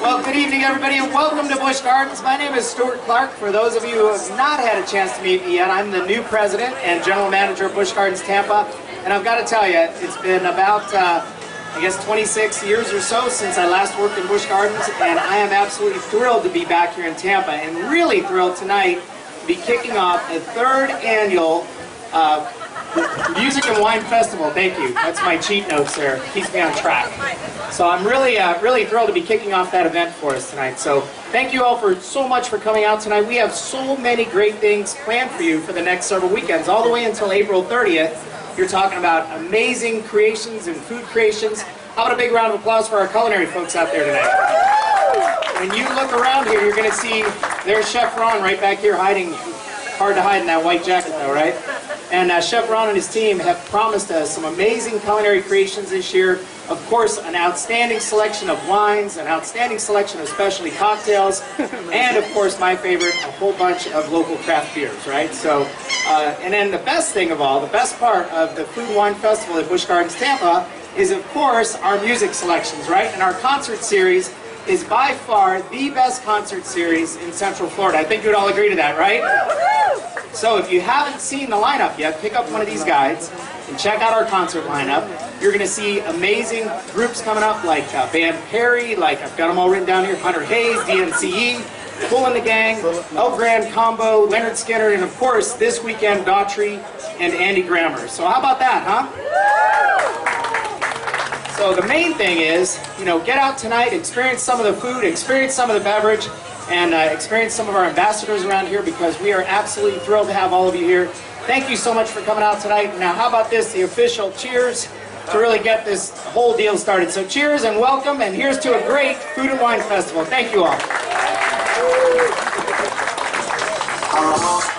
Well, good evening, everybody, and welcome to Busch Gardens. My name is Stuart Clark. For those of you who have not had a chance to meet me yet, I'm the new president and general manager of Busch Gardens Tampa. And I've got to tell you, it's been about, I guess, 26 years or so since I last worked in Busch Gardens, and I am absolutely thrilled to be back here in Tampa, and really thrilled tonight to be kicking off the third annual Music and Wine Festival. Thank you. That's my cheat notes there. Keeps me on track. So I'm really thrilled to be kicking off that event for us tonight. So thank you all so much for coming out tonight. We have so many great things planned for you for the next several weekends, all the way until April 30th. You're talking about amazing creations and food creations. How about a big round of applause for our culinary folks out there tonight? When you look around here, you're going to see there's Chef Ron right back here hiding. Hard to hide in that white jacket though, right? And Chef Ron and his team have promised us some amazing culinary creations this year. Of course, an outstanding selection of wines, an outstanding selection of specialty cocktails, and of course, my favorite, a whole bunch of local craft beers, right? So, and then the best thing of all, the best part of the Food and Wine Festival at Busch Gardens Tampa is, of course, our music selections, right? And our concert series is by far the best concert series in Central Florida. I think you would all agree to that, right? So if you haven't seen the lineup yet, pick up one of these guides and check out our concert lineup. You're going to see amazing groups coming up like Band Perry, like I've got them all written down here, Hunter Hayes, DNCE, Bull and the Gang, El Grand Combo, Leonard Skinner, and of course this weekend Daughtry and Andy Grammer. So how about that, huh? So the main thing is, you know, get out tonight, experience some of the food, experience some of the beverage, and experience some of our ambassadors around here, because we are absolutely thrilled to have all of you here. Thank you so much for coming out tonight. Now, how about this, the official cheers to really get this whole deal started. So cheers and welcome, and here's to a great Food and Wine Festival. Thank you all.